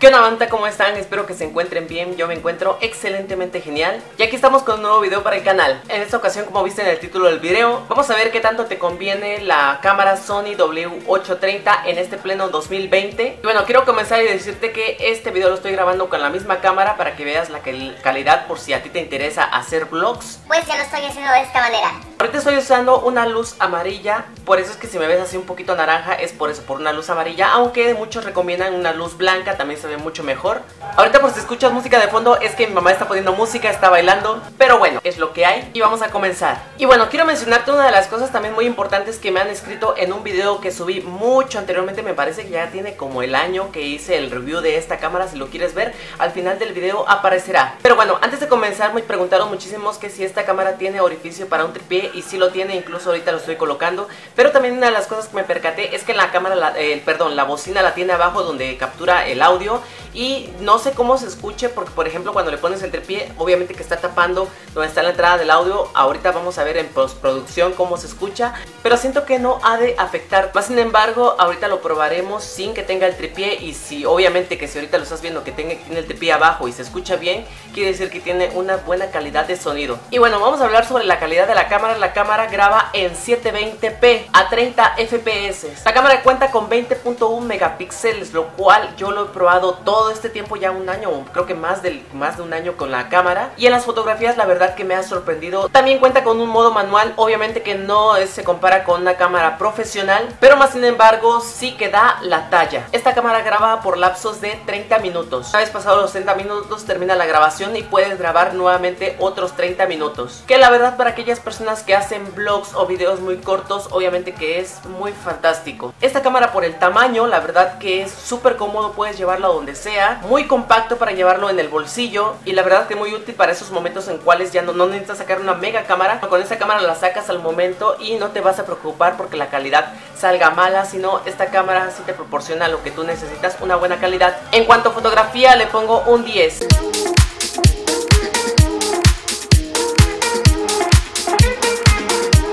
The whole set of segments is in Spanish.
¿Qué onda, banda? ¿Cómo están? Espero que se encuentren bien. Yo me encuentro excelentemente genial. Y aquí estamos con un nuevo video para el canal. En esta ocasión, como viste en el título del video, vamos a ver qué tanto te conviene la cámara Sony W830 en este pleno 2020. Y bueno, quiero comenzar y decirte que este video lo estoy grabando con la misma cámara para que veas la calidad por si a ti te interesa hacer vlogs. Pues yo lo estoy haciendo de esta manera. Ahorita estoy usando una luz amarilla, por eso es que si me ves así un poquito naranja es por eso, por una luz amarilla, aunque muchos recomiendan una luz blanca, también se ve mucho mejor. Ahorita por si escuchas música de fondo es que mi mamá está poniendo música, está bailando, pero bueno, es lo que hay y vamos a comenzar. Y bueno, quiero mencionarte una de las cosas también muy importantes que me han escrito en un video que subí mucho anteriormente, me parece que ya tiene como el año que hice el review de esta cámara, si lo quieres ver, al final del video aparecerá. Pero bueno, antes de comenzar me preguntaron muchísimos que si esta cámara tiene orificio para un tripié. Y sí lo tiene, incluso ahorita lo estoy colocando. Pero también una de las cosas que me percaté es que la cámara, la bocina la tiene abajo donde captura el audio. Y no sé cómo se escuche porque, por ejemplo, cuando le pones el tripié, obviamente que está tapando donde está la entrada del audio. Ahorita vamos a ver en postproducción cómo se escucha, pero siento que no ha de afectar. Más sin embargo, ahorita lo probaremos sin que tenga el tripié. Y si, obviamente, que si ahorita lo estás viendo que tiene el tripié abajo y se escucha bien, quiere decir que tiene una buena calidad de sonido. Y bueno, vamos a hablar sobre la calidad de la cámara. La cámara graba en 720p a 30 fps. La cámara cuenta con 20.1 megapíxeles, lo cual yo lo he probado todo este tiempo, ya un año, creo que más de un año con la cámara. Y en las fotografías la verdad que me ha sorprendido. También cuenta con un modo manual, obviamente que no se compara con una cámara profesional, pero más sin embargo sí que da la talla. Esta cámara graba por lapsos de 30 minutos. Una vez pasados los 30 minutos termina la grabación y puedes grabar nuevamente otros 30 minutos. Que la verdad para aquellas personas que hacen vlogs o videos muy cortos, obviamente que es muy fantástico. Esta cámara por el tamaño, la verdad que es súper cómodo, puedes llevarla donde sea, muy compacto para llevarlo en el bolsillo y la verdad que muy útil para esos momentos en cuales ya no necesitas sacar una mega cámara. Con esta cámara la sacas al momento y no te vas a preocupar porque la calidad salga mala, sino esta cámara sí te proporciona lo que tú necesitas, una buena calidad. En cuanto a fotografía le pongo un 10.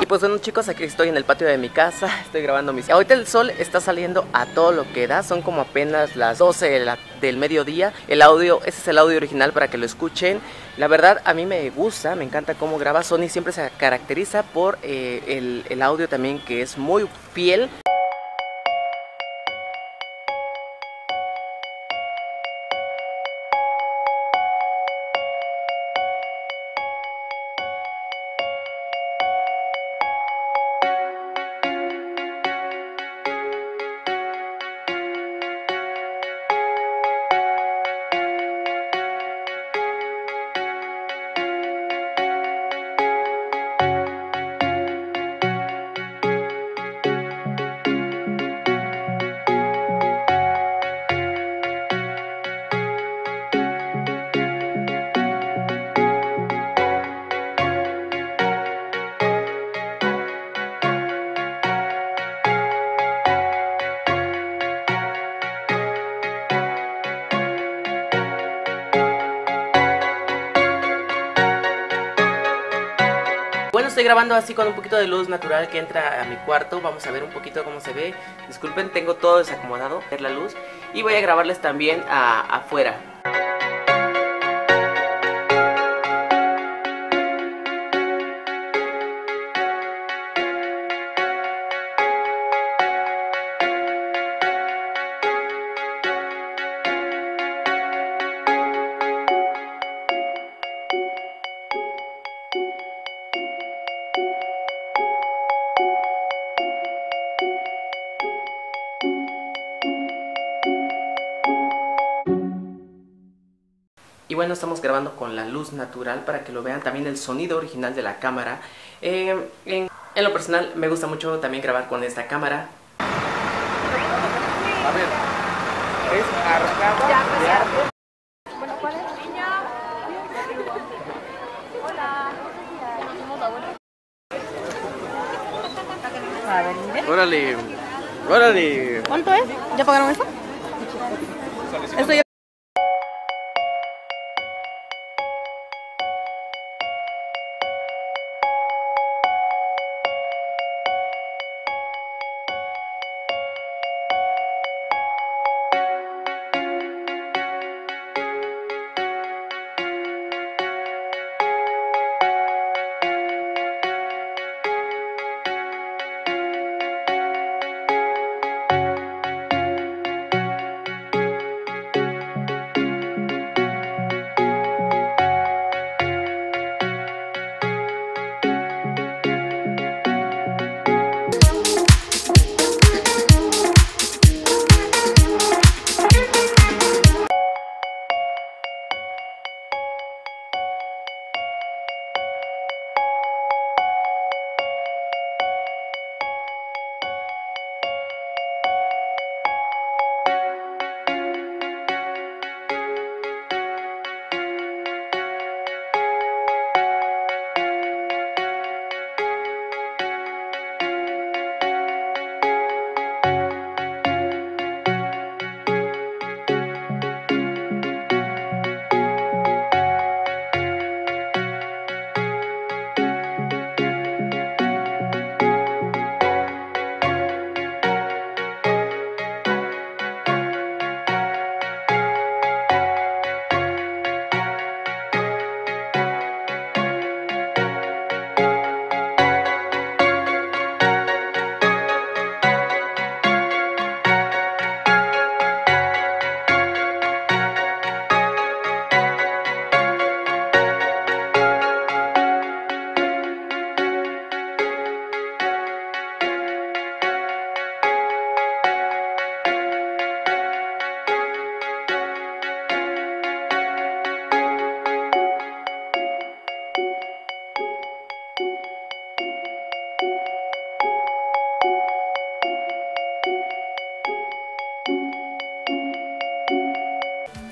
Pues bueno, chicos, aquí estoy en el patio de mi casa, estoy grabando mis... Ahorita el sol está saliendo a todo lo que da, son como apenas las 12 del mediodía. El audio, ese es el audio original para que lo escuchen. La verdad a mí me gusta, me encanta cómo graba. Sony siempre se caracteriza por el audio también, que es muy fiel. Estoy grabando así con un poquito de luz natural que entra a mi cuarto. Vamos a ver un poquito cómo se ve. Disculpen, tengo todo desacomodado, ver la luz. Y voy a grabarles también afuera. Y bueno, estamos grabando con la luz natural para que lo vean también el sonido original de la cámara. En lo personal me gusta mucho también grabar con esta cámara. A ver, es arcada de arte. Bueno, ¿cuál es, niña? Hola. Somos abuelos. Órale, órale. ¿Cuánto es? ¿Ya pagaron esto? Esto ya...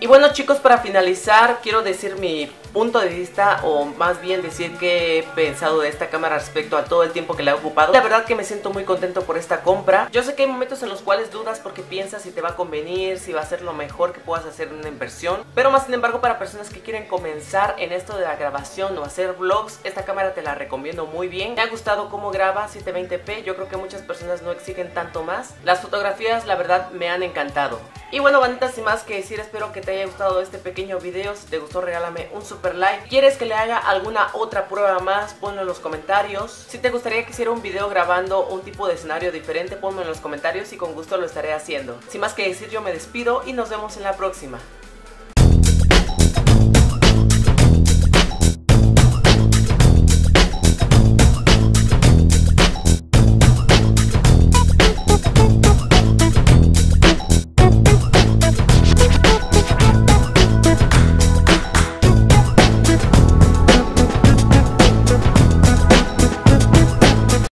Y bueno chicos, para finalizar quiero decir mi punto de vista, o más bien decir que he pensado de esta cámara respecto a todo el tiempo que la he ocupado. La verdad que me siento muy contento por esta compra. Yo sé que hay momentos en los cuales dudas porque piensas si te va a convenir, si va a ser lo mejor que puedas hacer en una inversión, pero más sin embargo para personas que quieren comenzar en esto de la grabación o hacer vlogs, esta cámara te la recomiendo muy bien. Me ha gustado cómo graba, 720p, yo creo que muchas personas no exigen tanto más. Las fotografías la verdad me han encantado. Y bueno bandita, sin más que decir, espero que te haya gustado este pequeño video. Si te gustó regálame un super like. ¿Quieres que le haga alguna otra prueba más? Ponlo en los comentarios. Si te gustaría que hiciera un video grabando un tipo de escenario diferente, ponlo en los comentarios y con gusto lo estaré haciendo. Sin más que decir, yo me despido y nos vemos en la próxima.